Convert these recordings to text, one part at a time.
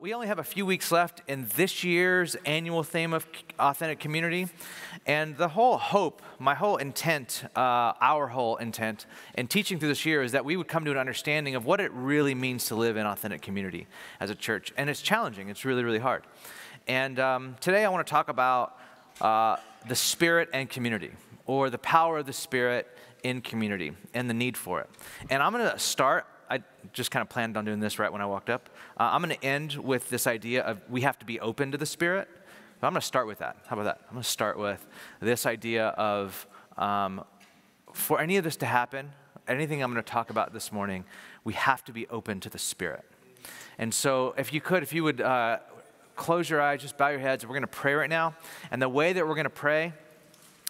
We only have a few weeks left in this year's annual theme of authentic community, and the whole hope, my whole intent, our whole intent in teaching through this year is that we would come to an understanding of what it really means to live in authentic community as a church. And it's challenging. It's really, really hard. And today I want to talk about the Spirit and community, or the power of the Spirit in community and the need for it. And I'm going to start. I just kind of planned on doing this right when I walked up. I'm going to end with this idea of we have to be open to the Spirit. But I'm going to start with that. How about that? I'm going to start with this idea of for any of this to happen, anything I'm going to talk about this morning, we have to be open to the Spirit. And so if you could, if you would close your eyes, just bow your heads. We're going to pray right now. And the way that we're going to pray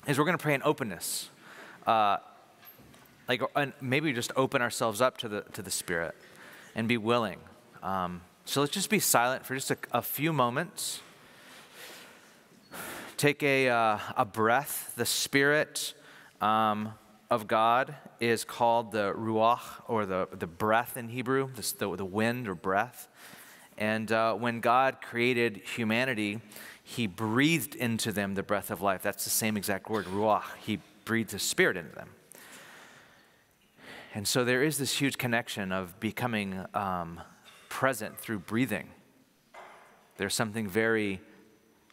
is we're going to pray in openness. And maybe we just open ourselves up to the Spirit and be willing. So let's just be silent for just a few moments. Take a breath. The Spirit of God is called the ruach, or the breath in Hebrew, the wind or breath. And when God created humanity, he breathed into them the breath of life. That's the same exact word, ruach. He breathed the Spirit into them. And so there is this huge connection of becoming present through breathing. There's something very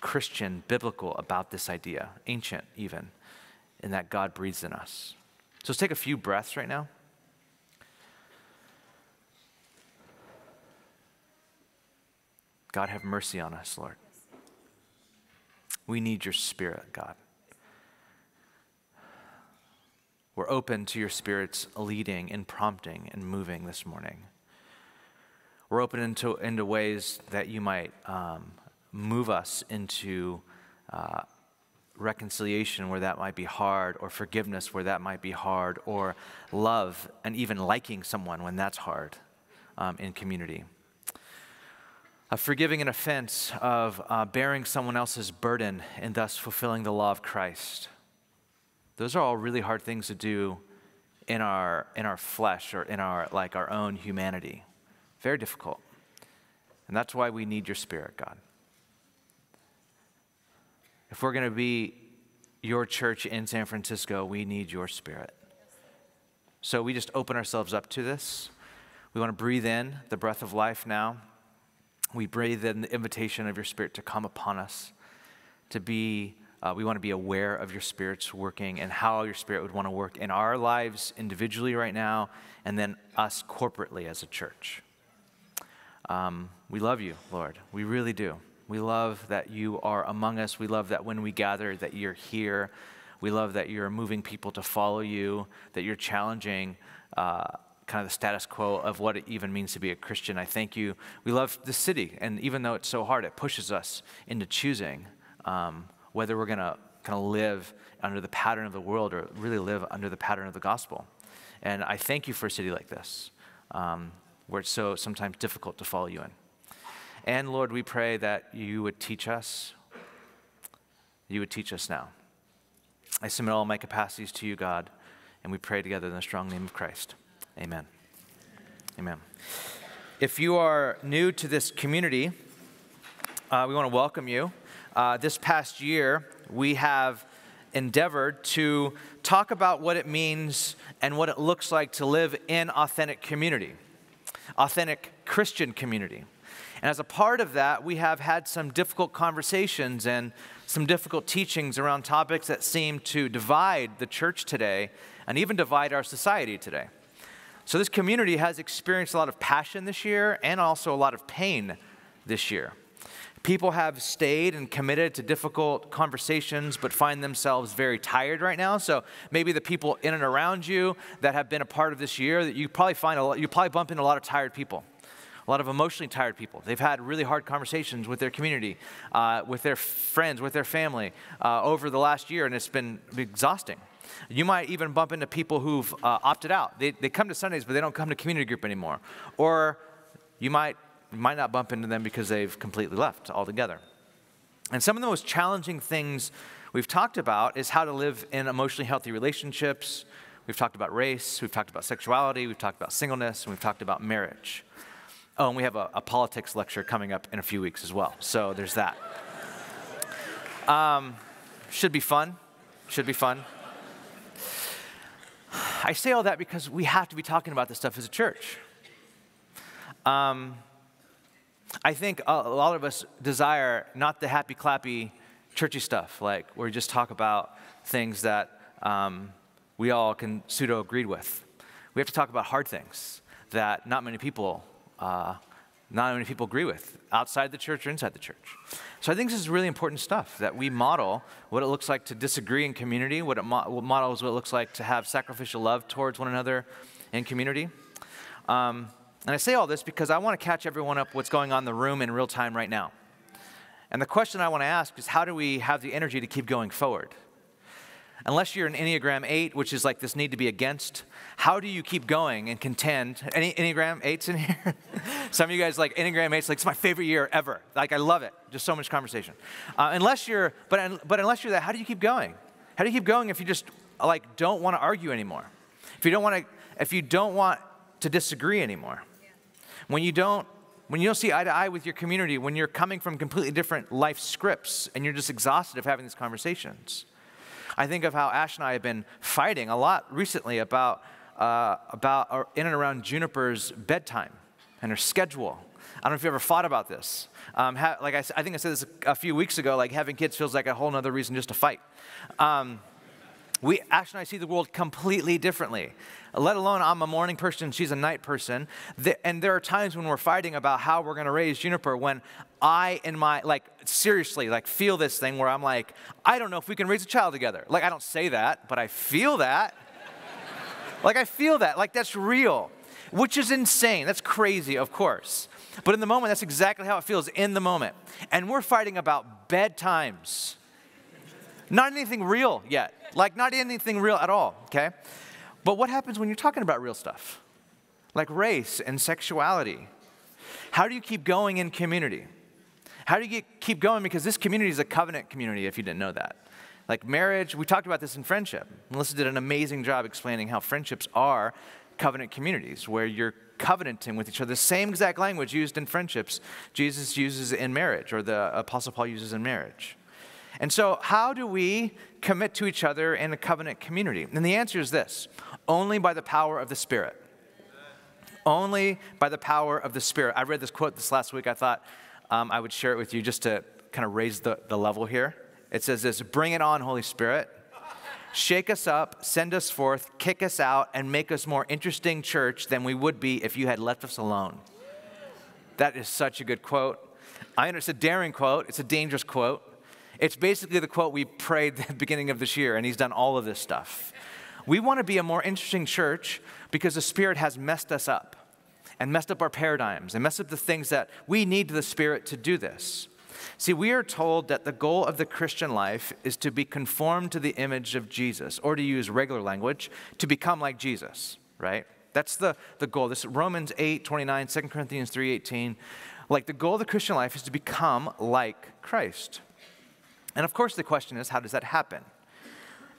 Christian, biblical about this idea, ancient even, in that God breathes in us. So let's take a few breaths right now. God, have mercy on us, Lord. We need your Spirit, God. We're open to your Spirit's leading and prompting and moving this morning. We're open into ways that you might move us into reconciliation where that might be hard, or forgiveness where that might be hard, or love and even liking someone when that's hard in community. Of forgiving an offense, of bearing someone else's burden and thus fulfilling the law of Christ. Those are all really hard things to do in our flesh, or in our own humanity. Very difficult. And that's why we need your Spirit, God. If we're going to be your church in San Francisco, we need your Spirit. So we just open ourselves up to this. We want to breathe in the breath of life now. We breathe in the invitation of your Spirit to come upon us, to be we want to be aware of your Spirit's working and how your Spirit would want to work in our lives individually right now, and then us corporately as a church. We love you, Lord. We really do. We love that you are among us. We love that when we gather, that you're here. We love that you're moving people to follow you, that you're challenging kind of the status quo of what it even means to be a Christian. I thank you. We love the city, and even though it's so hard, it pushes us into choosing whether we're going to kind of live under the pattern of the world or really live under the pattern of the gospel. And I thank you for a city like this, where it's so sometimes difficult to follow you in. And Lord, we pray that you would teach us now. I submit all my capacities to you, God, and we pray together in the strong name of Christ. Amen. Amen. If you are new to this community, we want to welcome you. This past year, we have endeavored to talk about what it means and what it looks like to live in authentic community, authentic Christian community. And as a part of that, we have had some difficult conversations and some difficult teachings around topics that seem to divide the church today and even divide our society today. So this community has experienced a lot of passion this year and also a lot of pain this year. People have stayed and committed to difficult conversations but find themselves very tired right now. So maybe the people in and around you that have been a part of this year, that you probably find you probably bump into a lot of tired people, a lot of emotionally tired people. They've had really hard conversations with their community, with their friends, with their family over the last year, and it's been exhausting. You might even bump into people who've opted out. They come to Sundays, but they don't come to community group anymore. Or you might not bump into them because they've completely left altogether. And some of the most challenging things we've talked about is how to live in emotionally healthy relationships. We've talked about race, we've talked about sexuality, we've talked about singleness, and we've talked about marriage. Oh, and we have a politics lecture coming up in a few weeks as well. So there's that. Should be fun. Should be fun. I say all that because we have to be talking about this stuff as a church. I think a lot of us desire not the happy, clappy, churchy stuff, like where we just talk about things that we all can pseudo-agree with. We have to talk about hard things that not many people agree with, outside the church or inside the church. So I think this is really important stuff, that we model what it looks like to disagree in community, what it models what it looks like to have sacrificial love towards one another in community. And I say all this because I want to catch everyone up what's going on in the room in real time right now. And the question I want to ask is, how do we have the energy to keep going forward? Unless you're an Enneagram 8, which is like this need to be against, how do you keep going and contend? Any Enneagram 8s in here? Some of you guys like Enneagram 8s, like it's my favorite year ever. Like I love it, just so much conversation. Unless you're that, how do you keep going? How do you keep going if you just like don't want to argue anymore? If you don't want to disagree anymore? Yeah. When you don't see eye to eye with your community, when you're coming from completely different life scripts and you're just exhausted of having these conversations. I think of how Ash and I have been fighting a lot recently about in and around Juniper's bedtime and her schedule. I don't know if you ever thought about this. I think I said this a few weeks ago, like having kids feels like a whole other reason just to fight. Ash and I see the world completely differently, let alone I'm a morning person, she's a night person. And there are times when we're fighting about how we're going to raise Juniper when I and my, like, seriously, like, feel this thing where I'm like, I don't know if we can raise a child together. Like, I don't say that, but I feel that. Like, I feel that. Like, that's real, which is insane. That's crazy, of course. But in the moment, that's exactly how it feels in the moment. And we're fighting about bedtimes. Not anything real yet. Like, not anything real at all, okay? But what happens when you're talking about real stuff? Like race and sexuality. How do you keep going in community? How do you keep going? Because this community is a covenant community, if you didn't know that. Like marriage, we talked about this in friendship. Melissa did an amazing job explaining how friendships are covenant communities, where you're covenanting with each other. The same exact language used in friendships, Jesus uses in marriage, or the Apostle Paul uses in marriage. And so how do we commit to each other in a covenant community? And the answer is this: only by the power of the Spirit. Only by the power of the Spirit. I read this quote this last week. I thought I would share it with you just to kind of raise the level here. It says this: bring it on, Holy Spirit. Shake us up, send us forth, kick us out, and make us more interesting church than we would be if you had left us alone. That is such a good quote. I know it's a daring quote. It's a dangerous quote. It's basically the quote we prayed at the beginning of this year, and he's done all of this stuff. We want to be a more interesting church because the Spirit has messed us up and messed up our paradigms and messed up the things that we need the Spirit to do this. See, we are told that the goal of the Christian life is to be conformed to the image of Jesus, or to use regular language, to become like Jesus, right? That's the goal. This is Romans 8:29, 2 Corinthians 3:18. Like, the goal of the Christian life is to become like Christ. And of course the question is, how does that happen?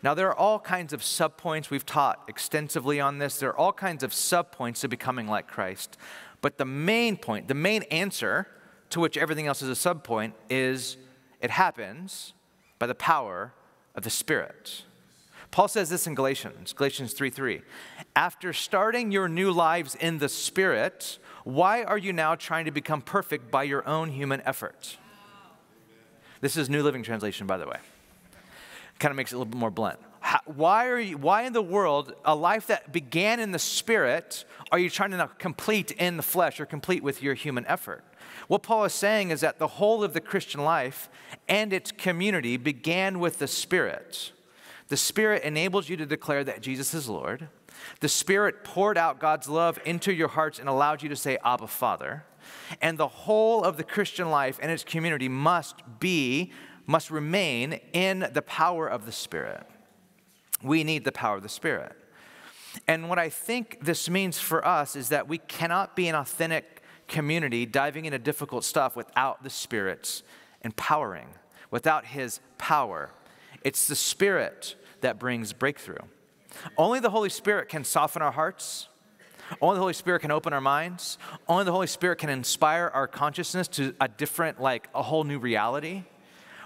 Now there are all kinds of subpoints. We've taught extensively on this. There are all kinds of subpoints to becoming like Christ. But the main point, the main answer to which everything else is a subpoint, is it happens by the power of the Spirit. Paul says this in Galatians, Galatians 3:3. After starting your new lives in the Spirit, why are you now trying to become perfect by your own human effort? This is New Living Translation, by the way. Kind of makes it a little bit more blunt. Why in the world, a life that began in the Spirit, are you trying to now complete in the flesh or complete with your human effort? What Paul is saying is that the whole of the Christian life and its community began with the Spirit. The Spirit enables you to declare that Jesus is Lord. The Spirit poured out God's love into your hearts and allowed you to say, Abba, Father. And the whole of the Christian life and its community must remain in the power of the Spirit. We need the power of the Spirit. And what I think this means for us is that we cannot be an authentic community diving into difficult stuff without the Spirit's empowering, without His power. It's the Spirit that brings breakthrough. Only the Holy Spirit can soften our hearts. Only the Holy Spirit can open our minds. Only the Holy Spirit can inspire our consciousness to a different, like a whole new reality.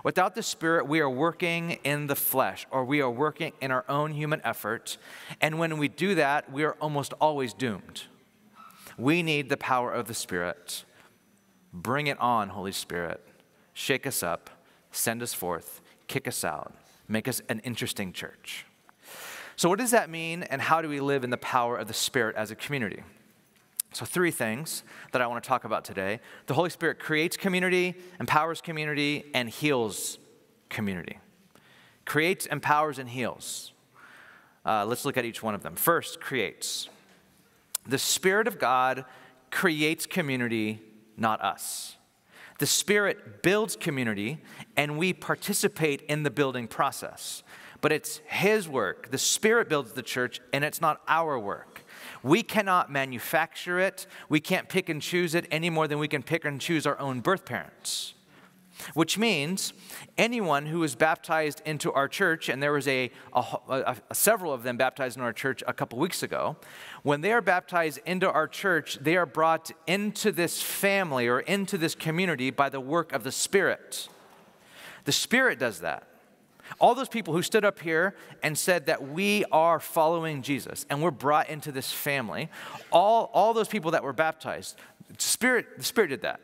Without the Spirit, we are working in the flesh, or we are working in our own human effort. And when we do that, we are almost always doomed. We need the power of the Spirit. Bring it on, Holy Spirit. Shake us up, send us forth, kick us out, make us an interesting church. So what does that mean, and how do we live in the power of the Spirit as a community? So three things that I want to talk about today. The Holy Spirit creates community, empowers community, and heals community. Creates, empowers, and heals. Let's look at each one of them. First, creates. The Spirit of God creates community, not us. The Spirit builds community, and we participate in the building process. But it's His work. The Spirit builds the church, and it's not our work. We cannot manufacture it. We can't pick and choose it any more than we can pick and choose our own birth parents. Which means anyone who was baptized into our church, and there was several of them baptized in our church a couple weeks ago, when they are baptized into our church, they are brought into this family or into this community by the work of the Spirit. The Spirit does that. All those people who stood up here and said that we are following Jesus and we're brought into this family, all those people that were baptized, the Spirit did that.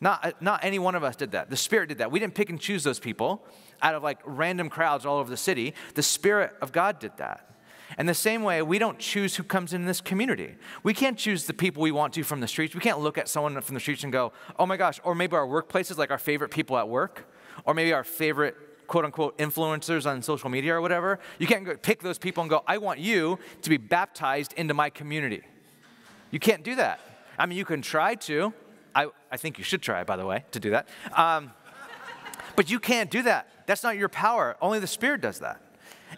Not any one of us did that. The Spirit did that. We didn't pick and choose those people out of like random crowds all over the city. The Spirit of God did that. And the same way, we don't choose who comes in this community. We can't choose the people we want to from the streets. We can't look at someone from the streets and go, oh my gosh, or maybe our workplaces, like our favorite people at work, or maybe our favorite quote-unquote influencers on social media or whatever. You can't go pick those people and go, I want you to be baptized into my community. You can't do that. I mean, you can try to. I think you should try, by the way, to do that. But you can't do that. That's not your power. Only the Spirit does that.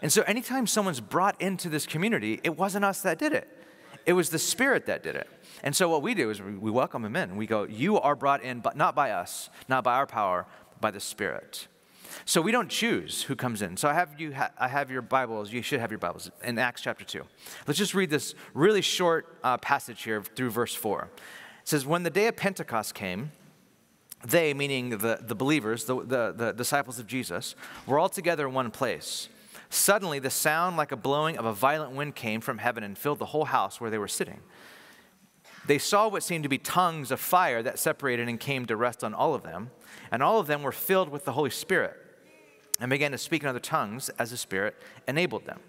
And so anytime someone's brought into this community, it wasn't us that did it. It was the Spirit that did it. And so what we do is we welcome them in. We go, you are brought in, but not by us, not by our power, by the Spirit. So we don't choose who comes in. So I have your Bibles. You should have your Bibles in Acts chapter 2. Let's just read this really short passage here through verse 4. It says, when the day of Pentecost came, they, meaning the believers, the disciples of Jesus, were all together in one place. Suddenly the sound like a blowing of a violent wind came from heaven and filled the whole house where they were sitting. They saw what seemed to be tongues of fire that separated and came to rest on all of them. And all of them were filled with the Holy Spirit and began to speak in other tongues as the Spirit enabled them.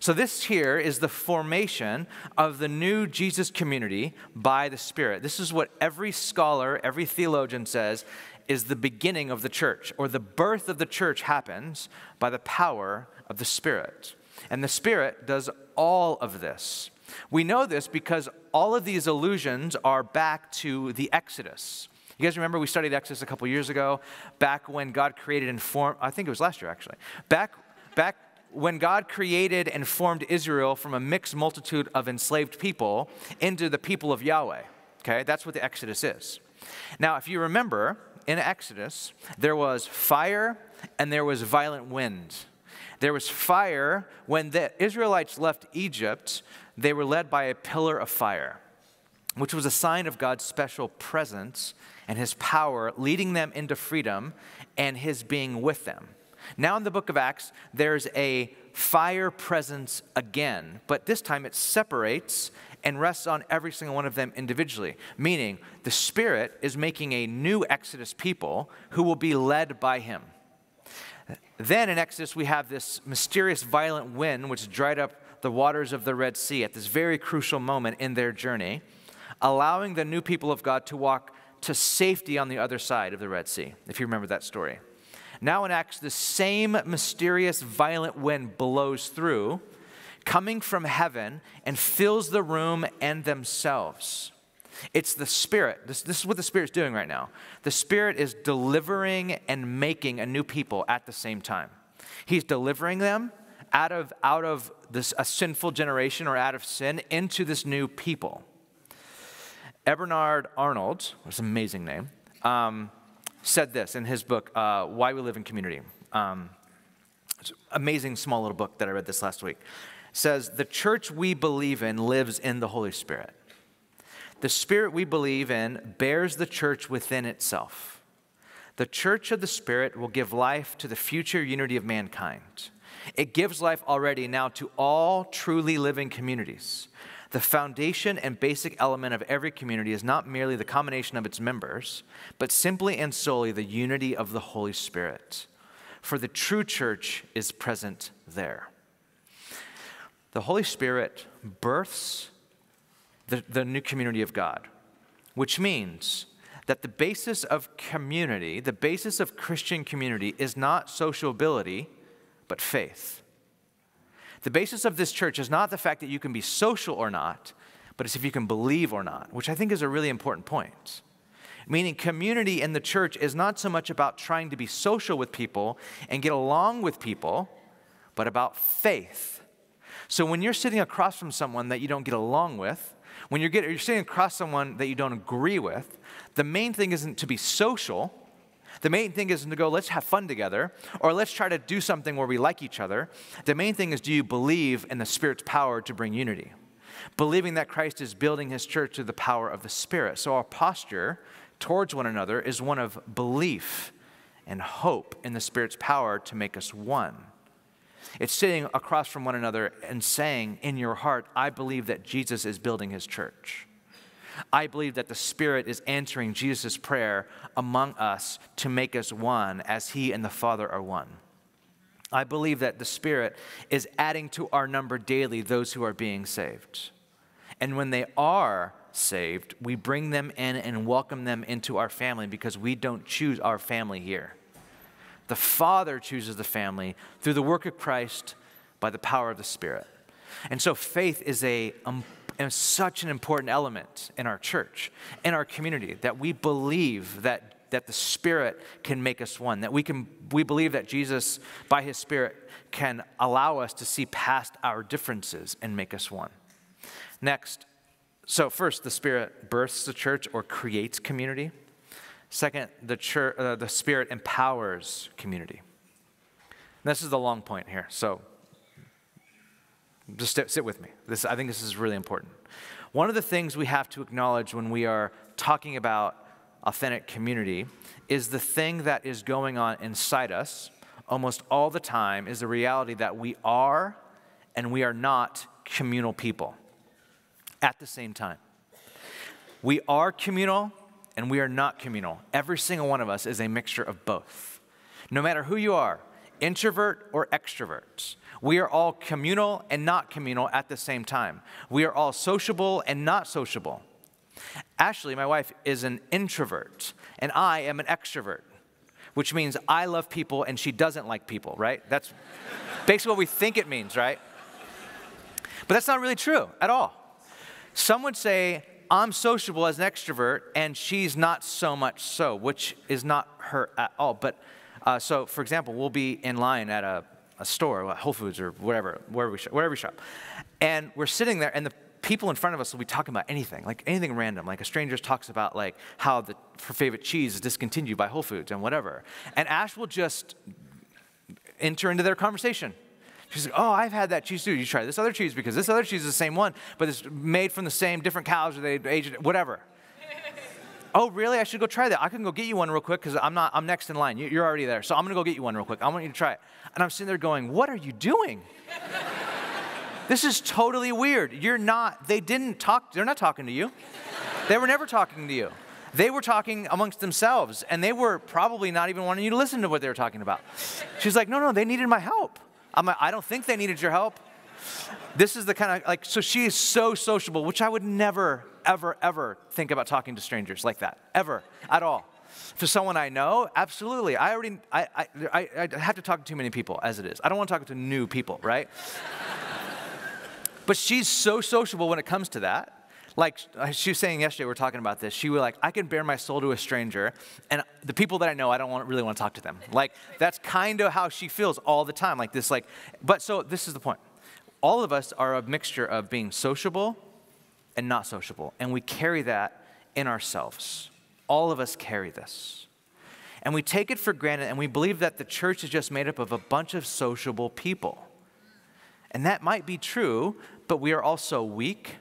So this here is the formation of the new Jesus community by the Spirit. This is what every scholar, every theologian says is the beginning of the church, or the birth of the church happens by the power of the Spirit. And the Spirit does all of this. We know this because all of these allusions are back to the Exodus. You guys remember we studied Exodus a couple years ago, back when God created and formed, I think it was last year actually, back when God created and formed Israel from a mixed multitude of enslaved people into the people of Yahweh. Okay, that's what the Exodus is. Now, if you remember, in Exodus, there was fire and there was violent wind. There was fire when the Israelites left Egypt. They were led by a pillar of fire, which was a sign of God's special presence and His power leading them into freedom and His being with them. Now in the book of Acts, there's a fire presence again, but this time it separates and rests on every single one of them individually, meaning the Spirit is making a new Exodus people who will be led by Him. Then in Exodus, we have this mysterious violent wind which dried up the waters of the Red Sea at this very crucial moment in their journey, allowing the new people of God to walk to safety on the other side of the Red Sea, if you remember that story. Now in Acts, the same mysterious violent wind blows through, coming from heaven and fills the room and themselves. It's the Spirit. This is what the Spirit's doing right now. The Spirit is delivering and making a new people at the same time. He's delivering them out of this a sinful generation or out of sin into this new people. Eberhard Arnold, what's an amazing name, said this in his book, Why We Live in Community. It's an amazing small little book that I read this last week. It says, the church we believe in lives in the Holy Spirit. The Spirit we believe in bears the church within itself. The church of the Spirit will give life to the future unity of mankind. It gives life already now to all truly living communities. The foundation and basic element of every community is not merely the combination of its members, but simply and solely the unity of the Holy Spirit. For the true church is present there. The Holy Spirit births the new community of God, which means that the basis of community, the basis of Christian community, is not sociability, but faith. The basis of this church is not the fact that you can be social or not, but it's if you can believe or not, which I think is a really important point. Meaning community in the church is not so much about trying to be social with people and get along with people, but about faith. So when you're sitting across from someone that you don't get along with, when you're sitting across someone that you don't agree with, the main thing isn't to be social. The main thing isn't to go, let's have fun together, or let's try to do something where we like each other. The main thing is, do you believe in the Spirit's power to bring unity? Believing that Christ is building his church through the power of the Spirit. So our posture towards one another is one of belief and hope in the Spirit's power to make us one. It's sitting across from one another and saying in your heart, I believe that Jesus is building his church. I believe that the Spirit is answering Jesus' prayer among us to make us one as he and the Father are one. I believe that the Spirit is adding to our number daily those who are being saved. And when they are saved, we bring them in and welcome them into our family, because we don't choose our family here. The Father chooses the family through the work of Christ by the power of the Spirit. And so faith is such an important element in our church, in our community, that we believe that the Spirit can make us one, that we believe that Jesus, by his Spirit, can allow us to see past our differences and make us one. Next, so first, the Spirit births the church or creates community. Second, the Spirit empowers community. And this is the long point here, so just sit with me. I think this is really important. One of the things we have to acknowledge when we are talking about authentic community is the thing that is going on inside us almost all the time is the reality that we are and we are not communal people at the same time. We are communal and we are not communal. Every single one of us is a mixture of both. No matter who you are, introvert or extrovert, we are all communal and not communal at the same time. We are all sociable and not sociable. Ashley, my wife, is an introvert, and I am an extrovert, which means I love people and she doesn't like people, right? That's basically what we think it means, right? But that's not really true at all. Some would say, I'm sociable as an extrovert, and she's not so much so, which is not her at all. But so, for example, we'll be in line at a store, like Whole Foods or whatever, wherever we shop. And we're sitting there, and the people in front of us will be talking about anything, like anything random. Like a stranger talks about like how her favorite cheese is discontinued by Whole Foods and whatever. And Ash will just enter into their conversation. She's like, oh, I've had that cheese too. You try this other cheese because this other cheese is the same one, but it's made from the same different cows or they aged it, whatever. Oh, really? I should go try that. I can go get you one real quick because I'm next in line. You're already there. So I'm going to go get you one real quick. I want you to try it. And I'm sitting there going, what are you doing? This is totally weird. They're not talking to you. They were never talking to you. They were talking amongst themselves and they were probably not even wanting you to listen to what they were talking about. She's like, no, they needed my help. I'm like, I don't think they needed your help. This is the kind of, like, so she is so sociable, which I would never, ever, ever think about talking to strangers like that, ever, at all. For someone I know, absolutely. I have to talk to too many people as it is. I don't want to talk to new people, right? But she's so sociable when it comes to that. Like she was saying yesterday, we were talking about this. She was like, I can bare my soul to a stranger, and the people that I know, I don't really want to talk to them. Like, that's kind of how she feels all the time, like this, like, but so this is the point. All of us are a mixture of being sociable and not sociable, and we carry that in ourselves. All of us carry this. And we take it for granted, and we believe that the church is just made up of a bunch of sociable people. And that might be true, but we are also weak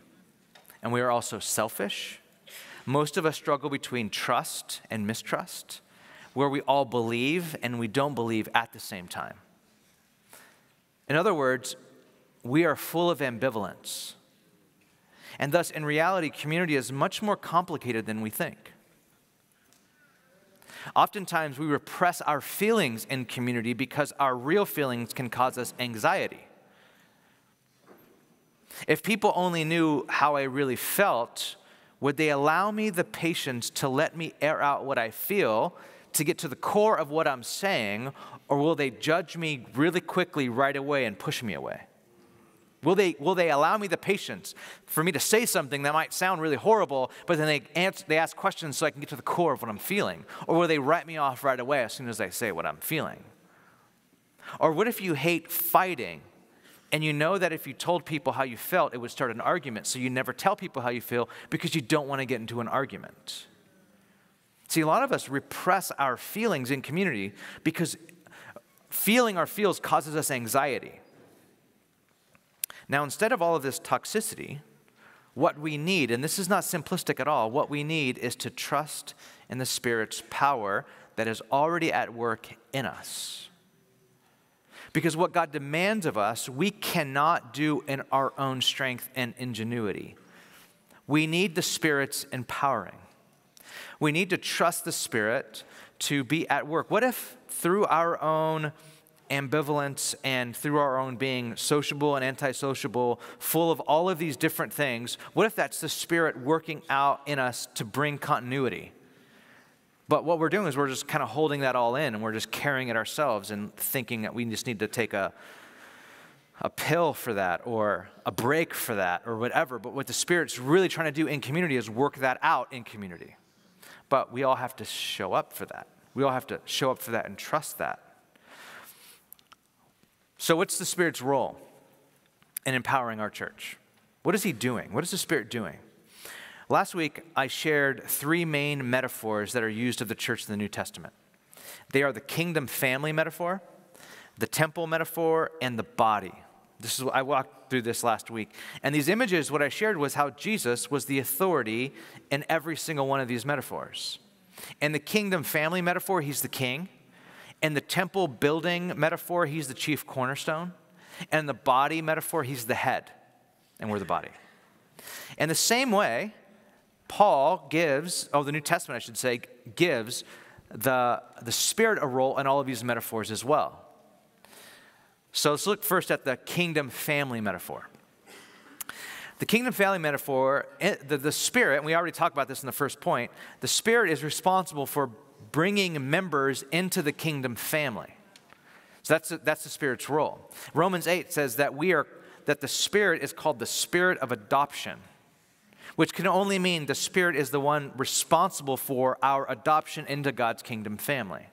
and we are also selfish. Most of us struggle between trust and mistrust, where we all believe and we don't believe at the same time. In other words, we are full of ambivalence. And thus, in reality, community is much more complicated than we think. Oftentimes, we repress our feelings in community because our real feelings can cause us anxiety. If people only knew how I really felt, would they allow me the patience to let me air out what I feel, to get to the core of what I'm saying, or will they judge me really quickly right away and push me away? Will they allow me the patience for me to say something that might sound really horrible, but then they ask questions so I can get to the core of what I'm feeling? Or will they write me off right away as soon as I say what I'm feeling? Or what if you hate fighting? And you know that if you told people how you felt, it would start an argument. So you never tell people how you feel because you don't want to get into an argument. See, a lot of us repress our feelings in community because feeling our feels causes us anxiety. Now, instead of all of this toxicity, what we need, and this is not simplistic at all, what we need is to trust in the Spirit's power that is already at work in us. Because what God demands of us, we cannot do in our own strength and ingenuity. We need the Spirit's empowering. We need to trust the Spirit to be at work. What if through our own ambivalence and through our own being sociable and antisociable, full of all of these different things, what if that's the Spirit working out in us to bring continuity? But what we're doing is we're just kind of holding that all in, and we're just carrying it ourselves and thinking that we just need to take a pill for that or a break for that or whatever. But what the Spirit's really trying to do in community is work that out in community. But we all have to show up for that. We all have to show up for that and trust that. So what's the Spirit's role in empowering our church? What is he doing? What is the Spirit doing? Last week, I shared three main metaphors that are used of the church in the New Testament. They are the kingdom family metaphor, the temple metaphor, and the body. This is what I walked through this last week. And these images, what I shared was how Jesus was the authority in every single one of these metaphors. In the kingdom family metaphor, he's the king. In the temple building metaphor, he's the chief cornerstone. And in the body metaphor, he's the head, and we're the body. In the same way, Paul gives, the New Testament, I should say, gives the Spirit a role in all of these metaphors as well. So let's look first at the kingdom family metaphor. The kingdom family metaphor, the Spirit, and we already talked about this in the first point, the Spirit is responsible for bringing members into the kingdom family. So that's the Spirit's role. Romans 8 says that the Spirit is called the Spirit of adoption, which can only mean the Spirit is the one responsible for our adoption into God's kingdom family.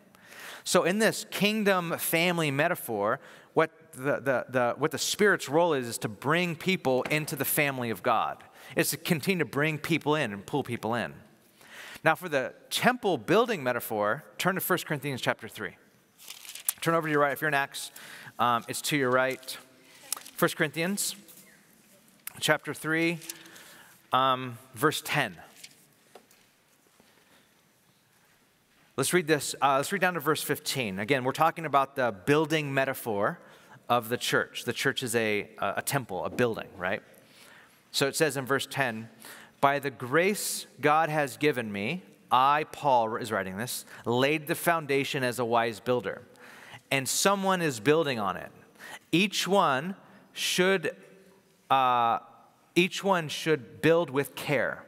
So in this kingdom family metaphor, what the Spirit's role is to bring people into the family of God. It's to continue to bring people in and pull people in. Now for the temple building metaphor, turn to 1 Corinthians chapter 3. Turn over to your right. If you're in Acts, it's to your right. 1 Corinthians chapter 3. Verse 10. Let's read this. Let's read down to verse 15. Again, we're talking about the building metaphor of the church. The church is a temple, a building, right? So it says in verse 10, "By the grace God has given me, I, Paul," is writing this, "laid the foundation as a wise builder, and someone is building on it. Each one should build with care,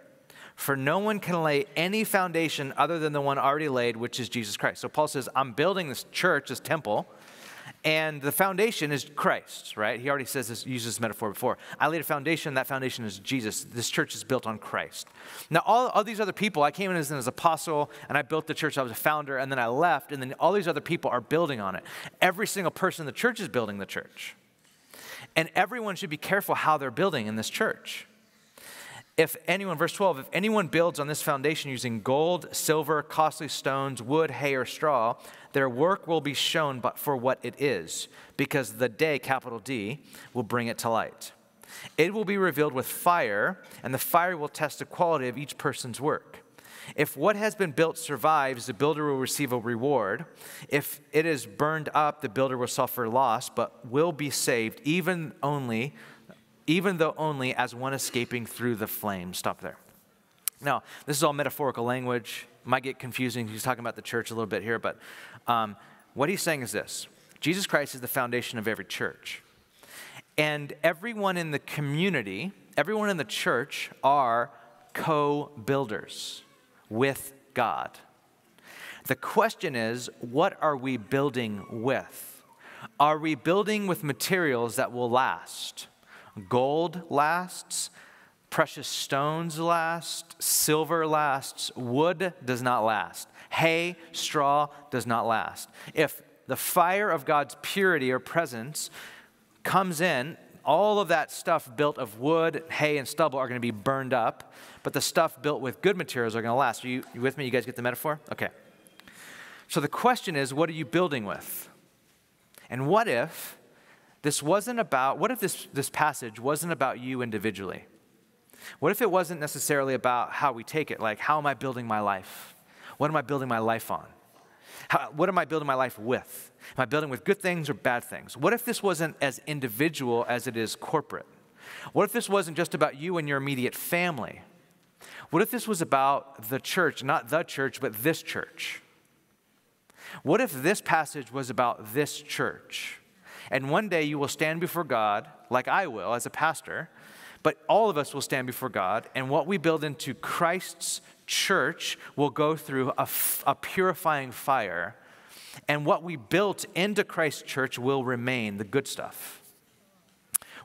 for no one can lay any foundation other than the one already laid, which is Jesus Christ." So Paul says, I'm building this church, this temple, and the foundation is Christ, right? He already says this, used this metaphor before. I laid a foundation, that foundation is Jesus. This church is built on Christ. Now, all these other people, I came in as an apostle, and I built the church, I was a founder, and then I left, and then all these other people are building on it. Every single person in the church is building the church. And everyone should be careful how they're building in this church. If anyone, verse 12, if anyone builds on this foundation using gold, silver, costly stones, wood, hay, or straw, their work will be shown but for what it is, because the day, capital D, will bring it to light. It will be revealed with fire, and the fire will test the quality of each person's work. If what has been built survives, the builder will receive a reward. If it is burned up, the builder will suffer loss, but will be saved, even though only as one escaping through the flame. Stop there. Now, this is all metaphorical language. Might get confusing. He's talking about the church a little bit here, but what he's saying is this. Jesus Christ is the foundation of every church. And everyone in the community, everyone in the church are co-builders with God. The question is, what are we building with? Are we building with materials that will last? Gold lasts, precious stones last, silver lasts, wood does not last, hay, straw does not last. If the fire of God's purity or presence comes in, all of that stuff built of wood, hay, and stubble are going to be burned up, but the stuff built with good materials are going to last. Are you with me? You guys get the metaphor? Okay. So the question is, what are you building with? And what if this wasn't about, what if this passage wasn't about you individually? What if it wasn't necessarily about how we take it? Like, how am I building my life? What am I building my life on? What am I building my life with? Am I building with good things or bad things? What if this wasn't as individual as it is corporate? What if this wasn't just about you and your immediate family? What if this was about the church, not the church, but this church? What if this passage was about this church? And one day you will stand before God, like I will as a pastor, but all of us will stand before God, and what we build into Christ's church will go through a purifying fire, and what we built into Christ's church will remain the good stuff.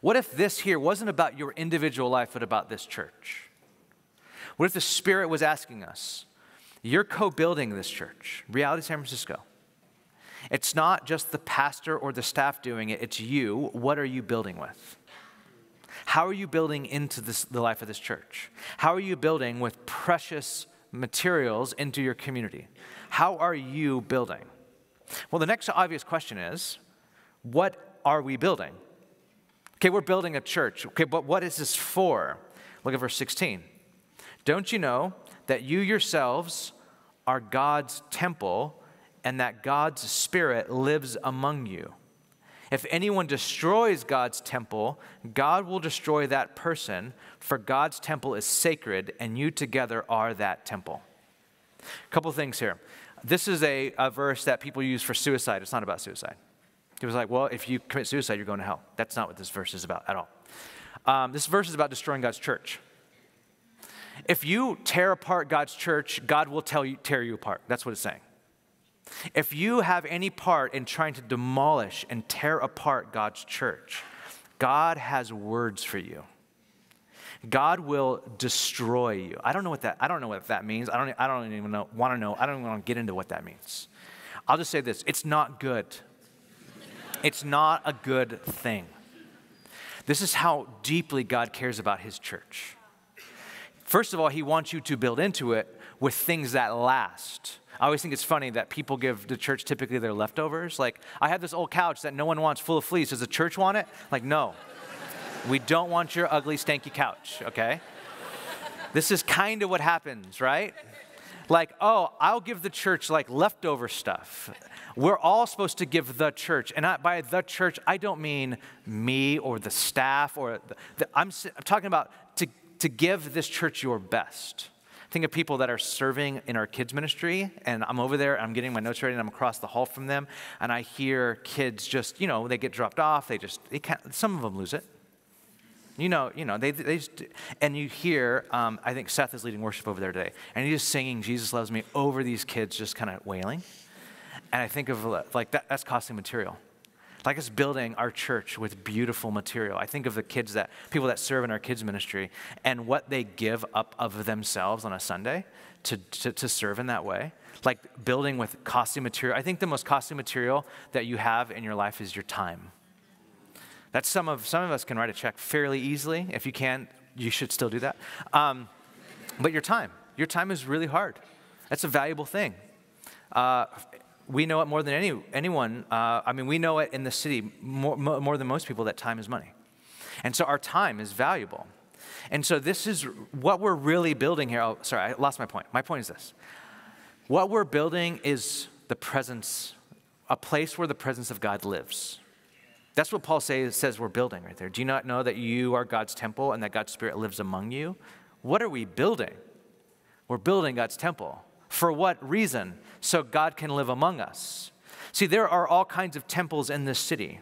What if this here wasn't about your individual life, but about this church? What if the Spirit was asking us, you're co-building this church, Reality San Francisco. It's not just the pastor or the staff doing it, it's you. What are you building with? How are you building into the life of this church? How are you building with precious materials into your community? How are you building? Well, the next obvious question is, what are we building? Okay, we're building a church. Okay, but what is this for? Look at verse 16. Don't you know that you yourselves are God's temple, and that God's Spirit lives among you? If anyone destroys God's temple, God will destroy that person, for God's temple is sacred, and you together are that temple. A couple things here. This is a verse that people use for suicide. It's not about suicide. It was like, well, if you commit suicide, you're going to hell. That's not what this verse is about at all. This verse is about destroying God's church. If you tear apart God's church, God will tear you apart. That's what it's saying. If you have any part in trying to demolish and tear apart God's church, God has words for you. God will destroy you. I don't know what that means. I don't even want to know. I don't even want to get into what that means. I'll just say this. It's not good. It's not a good thing. This is how deeply God cares about his church. First of all, he wants you to build into it with things that last. I always think it's funny that people give the church typically their leftovers. Like, I have this old couch that no one wants full of fleas. Does the church want it? Like, no. We don't want your ugly, stanky couch, okay? This is kind of what happens, right? Like, oh, I'll give the church, like, leftover stuff. We're all supposed to give the church. And by the church, I don't mean me or the staff. I'm talking about to give this church your best. Think of people that are serving in our kids' ministry, and I'm over there, I'm getting my notes ready, and I'm across the hall from them, and I hear kids just, they get dropped off, some of them lose it. And you hear, I think Seth is leading worship over there today, and he's just singing Jesus Loves Me over these kids just kind of wailing. And I think of, like, that's costly material. Like, us building our church with beautiful material. I think of the kids people that serve in our kids' ministry and what they give up of themselves on a Sunday to serve in that way. Like, building with costly material. I think the most costly material that you have in your life is your time. That's some of us can write a check fairly easily. If you can, you should still do that. But your time is really hard. That's a valuable thing. We know it more than anyone. I mean, we know it in the city more than most people that time is money. And so our time is valuable. And so this is what we're really building here. Oh, sorry, I lost my point. My point is this. What we're building is the presence, a place where the presence of God lives. That's what Paul says we're building right there. Do you not know that you are God's temple and that God's Spirit lives among you? What are we building? We're building God's temple. For what reason? So God can live among us. See, there are all kinds of temples in this city.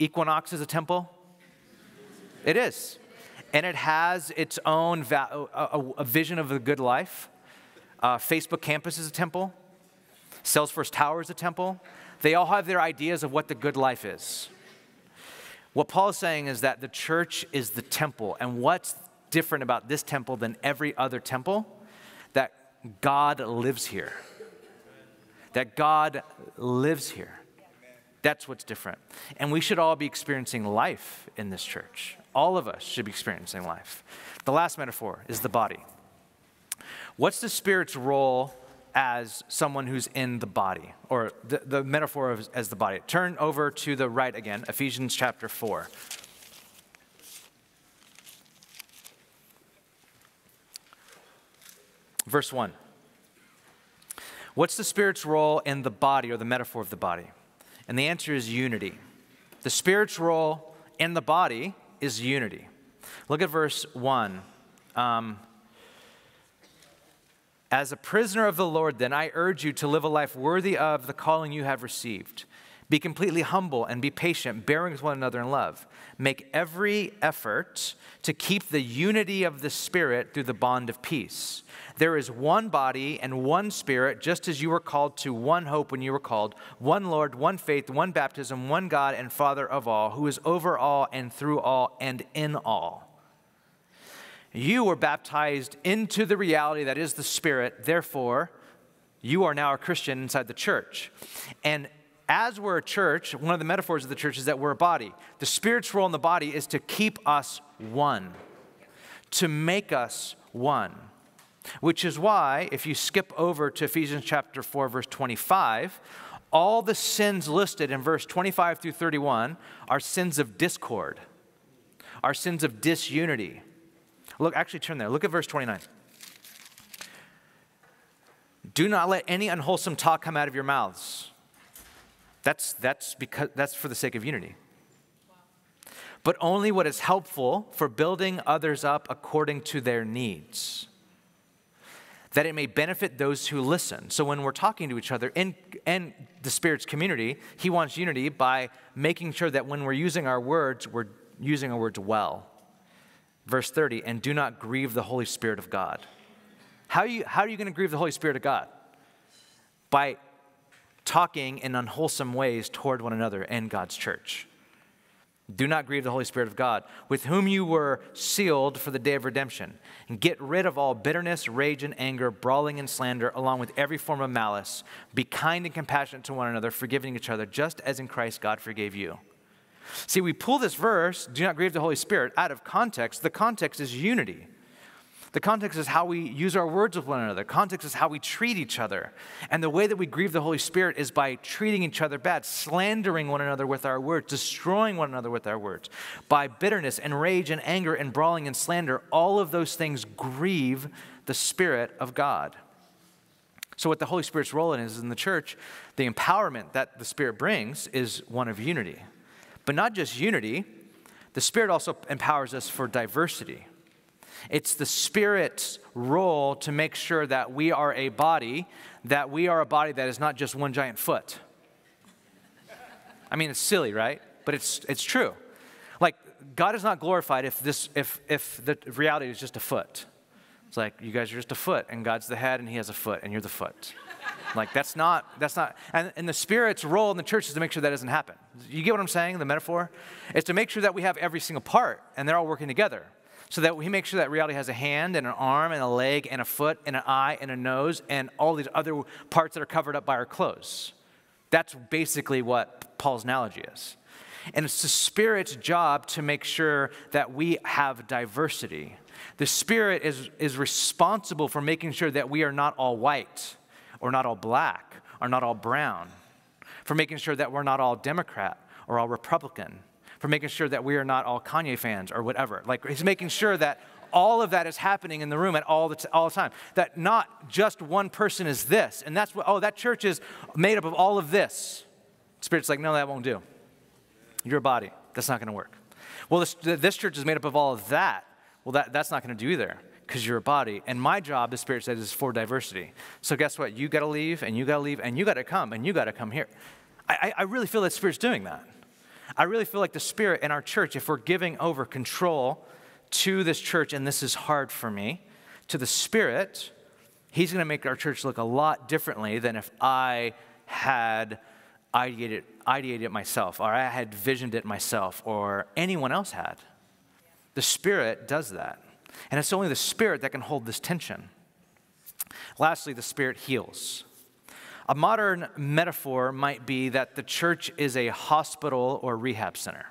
Equinox is a temple. It is. And it has its own vision of a good life. Facebook campus is a temple. Salesforce Tower is a temple. They all have their ideas of what the good life is. What Paul is saying is that the church is the temple. And what's different about this temple than every other temple? That God lives here. That God lives here. That's what's different. And we should all be experiencing life in this church. All of us should be experiencing life. The last metaphor is the body. What's the Spirit's role as someone who's in the body? Or the metaphor of, as the body. Turn over to the right again, Ephesians chapter 4. Verse 1. What's the Spirit's role in the body or the metaphor of the body? And the answer is unity. The Spirit's role in the body is unity. Look at verse 1. As a prisoner of the Lord, then, I urge you to live a life worthy of the calling you have received. Be completely humble and be patient, bearing with one another in love. Make every effort to keep the unity of the Spirit through the bond of peace. There is one body and one Spirit, just as you were called to one hope when you were called, one Lord, one faith, one baptism, one God and Father of all, who is over all and through all and in all. You were baptized into the reality that is the Spirit. Therefore, you are now a Christian inside the church. And as we're a church, one of the metaphors of the church is that we're a body. The Spirit's role in the body is to keep us one, to make us one, which is why, if you skip over to Ephesians chapter 4, verse 25, all the sins listed in verse 25 through 31 are sins of discord, are sins of disunity. Look, actually turn there. Look at verse 29. Do not let any unwholesome talk come out of your mouths. That's for the sake of unity. Wow. But only what is helpful for building others up according to their needs, that it may benefit those who listen. So when we're talking to each other in the Spirit's community, He wants unity by making sure that when we're using our words, we're using our words well. Verse 30, and do not grieve the Holy Spirit of God. How are you going to grieve the Holy Spirit of God? By talking in unwholesome ways toward one another and God's church. Do not grieve the Holy Spirit of God, with whom you were sealed for the day of redemption. And get rid of all bitterness, rage, and anger, brawling and slander, along with every form of malice. Be kind and compassionate to one another, forgiving each other, just as in Christ God forgave you. See, we pull this verse, do not grieve the Holy Spirit, out of context. The context is unity. The context is how we use our words with one another. Context is how we treat each other. And the way that we grieve the Holy Spirit is by treating each other bad, slandering one another with our words, destroying one another with our words. By bitterness and rage and anger and brawling and slander, all of those things grieve the Spirit of God. So what the Holy Spirit's role is in the church, the empowerment that the Spirit brings is one of unity. But not just unity, the Spirit also empowers us for diversity. It's the Spirit's role to make sure that we are a body, that is not just one giant foot. I mean, it's silly, right? But it's true. Like, God is not glorified if the reality is just a foot. It's like, you guys are just a foot, and God's the head, and He has a foot, and you're the foot. Like, that's not, and the Spirit's role in the church is to make sure that doesn't happen. You get what I'm saying, the metaphor? It's to make sure that we have every single part, and they're all working together. So that we make sure that reality has a hand and an arm and a leg and a foot and an eye and a nose and all these other parts that are covered up by our clothes. That's basically what Paul's analogy is. And it's the Spirit's job to make sure that we have diversity. The Spirit is responsible for making sure that we are not all white or not all black or not all brown, for making sure that we're not all Democrat or all Republican, for making sure that we are not all Kanye fans or whatever. Like, he's making sure that all of that is happening in the room at all the time. That not just one person is this, and that's what, oh, that church is made up of all of this. The Spirit's like, no, that won't do. You're a body. That's not going to work. Well, this church is made up of all of that. Well, that's not going to do either, because you're a body. And my job, the Spirit says, is for diversity. So guess what? You got to leave, and you got to leave, and you got to come, and you got to come here. I really feel that the Spirit's doing that. I really feel like the Spirit in our church, if we're giving over control to this church, and this is hard for me, to the Spirit, he's going to make our church look a lot differently than if I had ideated it myself, or I had visioned it myself, or anyone else had. The Spirit does that. And it's only the Spirit that can hold this tension. Lastly, the Spirit heals. A modern metaphor might be that the church is a hospital or rehab center.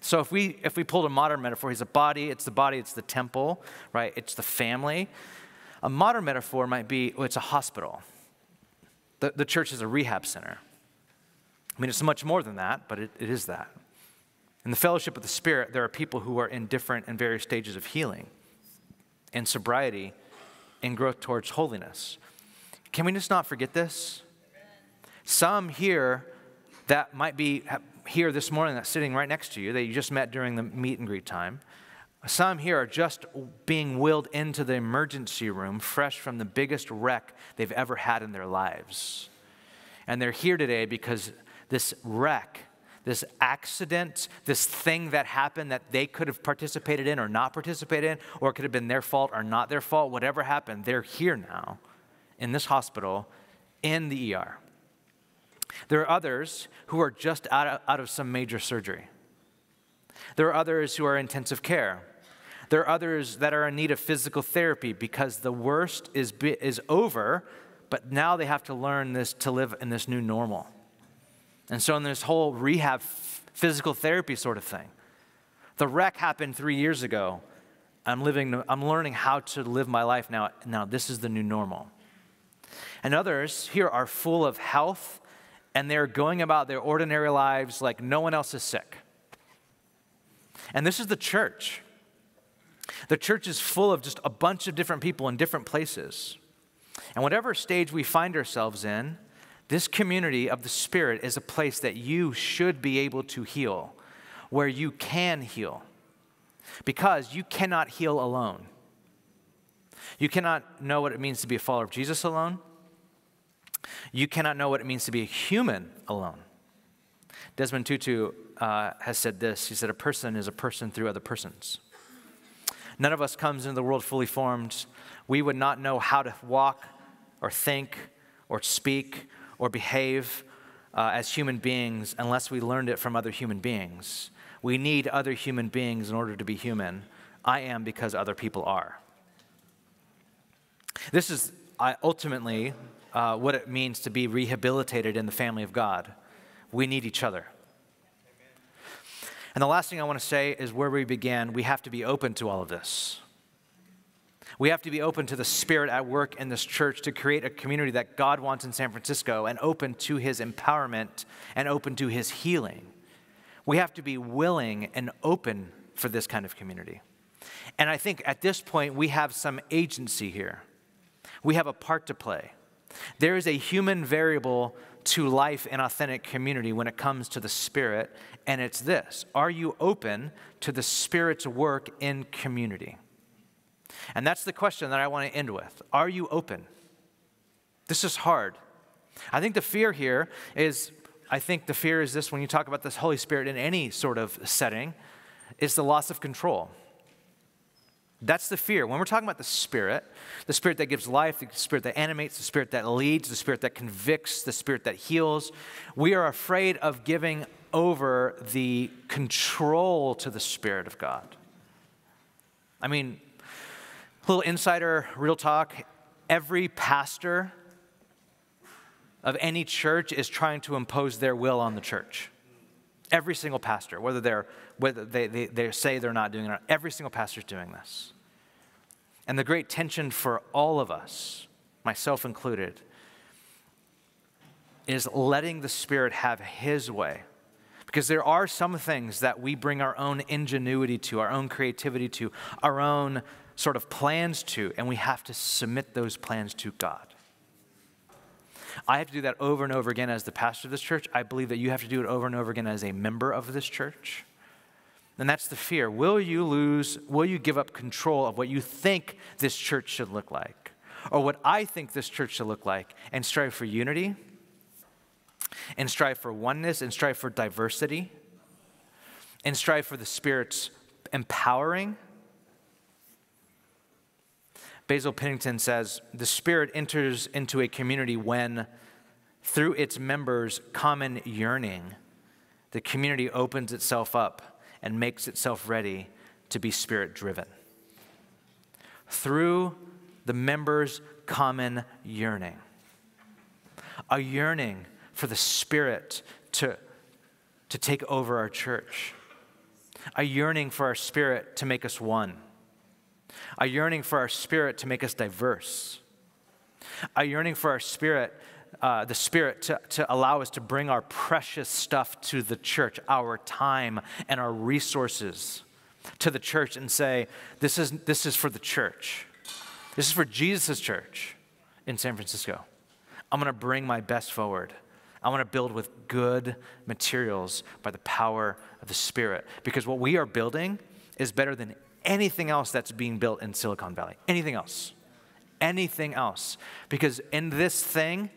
So if we pulled a modern metaphor, he's a body, it's the temple, right? It's the family. A modern metaphor might be, well, it's a hospital. The church is a rehab center. I mean, it's much more than that, but it is that. In the fellowship of the Spirit, there are people who are in different and various stages of healing and sobriety and growth towards holiness. Can we just not forget this? Some here that might be here this morning that's sitting right next to you that you just met during the meet and greet time. Some here are just being wheeled into the emergency room fresh from the biggest wreck they've ever had in their lives. And they're here today because this wreck, this accident, this thing that happened that they could have participated in or not participated in, or it could have been their fault or not their fault, whatever happened, they're here now in this hospital, in the ER. There are others who are just out of some major surgery. There are others who are in intensive care. There are others that are in need of physical therapy because the worst is over, but now they have to learn this to live in this new normal. And so in this whole rehab, physical therapy sort of thing, the wreck happened 3 years ago. I'm learning how to live my life now. Now this is the new normal. And others here are full of health, and they're going about their ordinary lives like no one else is sick. And this is the church. The church is full of just a bunch of different people in different places. And whatever stage we find ourselves in, this community of the Spirit is a place that you should be able to heal, where you can heal, because you cannot heal alone. You cannot know what it means to be a follower of Jesus alone. You cannot know what it means to be a human alone. Desmond Tutu has said this. He said, a person is a person through other persons. None of us comes into the world fully formed. We would not know how to walk or think or speak or behave as human beings unless we learned it from other human beings. We need other human beings in order to be human. I am because other people are. This is ultimately what it means to be rehabilitated in the family of God. We need each other. Amen. And the last thing I want to say is where we began, we have to be open to all of this. We have to be open to the Spirit at work in this church to create a community that God wants in San Francisco, and open to his empowerment and open to his healing. We have to be willing and open for this kind of community. And I think at this point, we have some agency here. We have a part to play. There is a human variable to life in authentic community when it comes to the Spirit, and it's this. Are you open to the Spirit's work in community? And that's the question that I want to end with. Are you open? This is hard. I think the fear here is, this when you talk about this Holy Spirit in any sort of setting, is the loss of control. That's the fear. When we're talking about the Spirit that gives life, the Spirit that animates, the Spirit that leads, the Spirit that convicts, the Spirit that heals, we are afraid of giving over the control to the Spirit of God. I mean, little insider, real talk, every pastor of any church is trying to impose their will on the church. Every single pastor, whether they say they're not doing it or not, every single pastor's doing this. And the great tension for all of us, myself included, is letting the Spirit have His way. Because there are some things that we bring our own ingenuity to, our own creativity to, our own sort of plans to, and we have to submit those plans to God. I have to do that over and over again as the pastor of this church. I believe that you have to do it over and over again as a member of this church. And that's the fear. Will you give up control of what you think this church should look like? Or what I think this church should look like, and strive for unity? And strive for oneness, and strive for diversity, and strive for the Spirit's empowering. Basil Pennington says, the Spirit enters into a community when, through its members' common yearning, the community opens itself up and makes itself ready to be Spirit-driven. Through the members' common yearning. A yearning for the Spirit to take over our church. A yearning for our Spirit to make us one. A yearning for our Spirit to make us diverse. A yearning for our Spirit, the Spirit to allow us to bring our precious stuff to the church, our time and our resources to the church and say, this is for the church. This is for Jesus' church in San Francisco. I'm going to bring my best forward. I want to build with good materials by the power of the Spirit. Because what we are building is better than anything else that's being built in Silicon Valley. Anything else. Anything else. Because in this thing,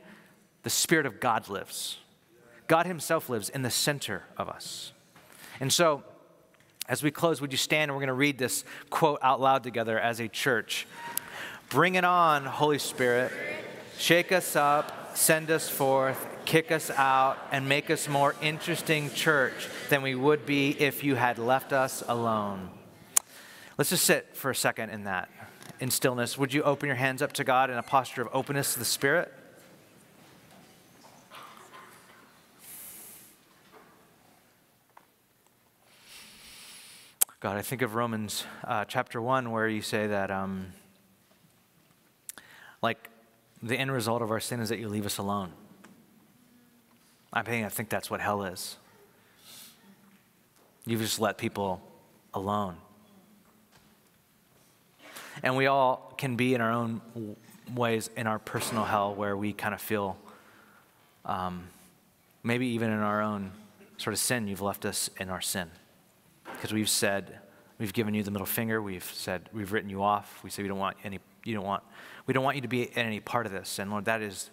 the Spirit of God lives. God Himself lives in the center of us. And so, as we close, would you stand, and we're going to read this quote out loud together as a church. Bring it on, Holy Spirit. Shake us up, send us forth, kick us out, and make us more interesting church than we would be if you had left us alone. Let's just sit for a second in that, in stillness. Would you open your hands up to God in a posture of openness to the Spirit? God, I think of Romans chapter 1, where you say that, the end result of our sin is that you leave us alone. I think that's what hell is. You've just let people alone. And we all can be in our own ways in our personal hell, where we kind of feel, maybe even in our own sort of sin, you've left us in our sin. Because we've said, we've given you the middle finger, we've said, we've written you off, we say we don't want any. We don't want you to be in any part of this. And Lord, that is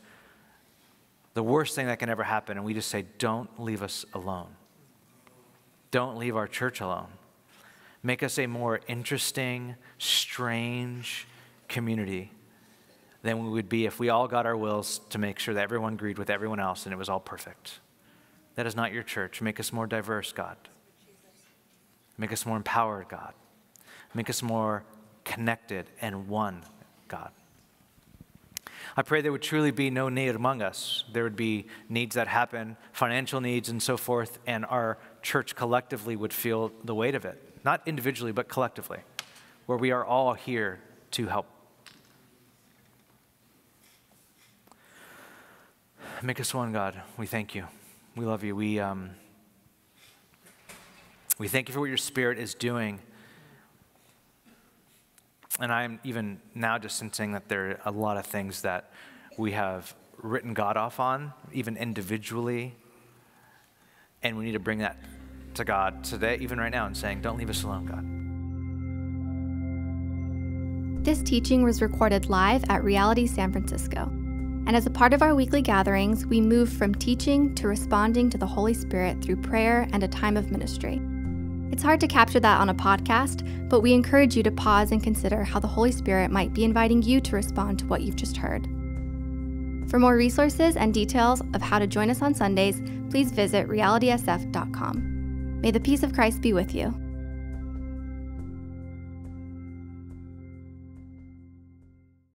the worst thing that can ever happen. And we just say, don't leave us alone. Don't leave our church alone. Make us a more interesting, strange community than we would be if we all got our wills to make sure that everyone agreed with everyone else and it was all perfect. That is not your church. Make us more diverse, God. Make us more empowered, God. Make us more connected and one, God. I pray there would truly be no need among us. There would be needs that happen, financial needs and so forth, and our church collectively would feel the weight of it. Not individually, but collectively, where we are all here to help. Make us one, God. We thank you. We love you. We thank you for what your Spirit is doing. And I'm even now just sensing that there are a lot of things that we have written God off on, even individually. And we need to bring that to God today, even right now, and saying, don't leave us alone, God. This teaching was recorded live at Reality San Francisco. And as a part of our weekly gatherings, we move from teaching to responding to the Holy Spirit through prayer and a time of ministry. It's hard to capture that on a podcast, but we encourage you to pause and consider how the Holy Spirit might be inviting you to respond to what you've just heard. For more resources and details of how to join us on Sundays, please visit realitysf.com. May the peace of Christ be with you.